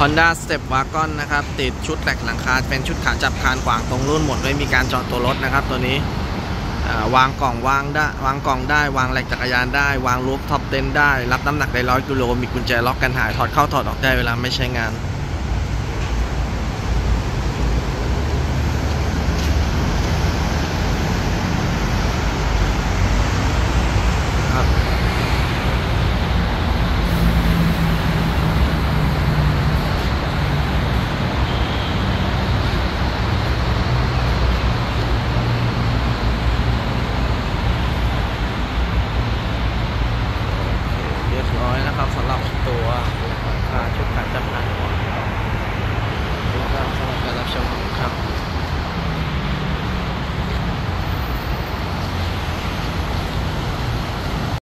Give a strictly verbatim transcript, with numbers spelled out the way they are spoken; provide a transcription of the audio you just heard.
Honda Step Wagon นะครับติดชุดแหลกหลังคาเป็นชุดขาจับคานขวางตรงรุ่นหมดไม่มีการเจาะตัวรถนะครับตัวนี้วางกล่องวางได้วางกล่องได้วางแหลกจักรยานได้วางลูฟท็อปเต็นได้รับน้ำหนักได้ร้อยกิโลมีกุญแจล็อกกันหายถอดเข้าถอดออกได้เวลาไม่ใช้งานนะครับสำหรับตัวชุดการจับงานของเราสำหรับการรับชม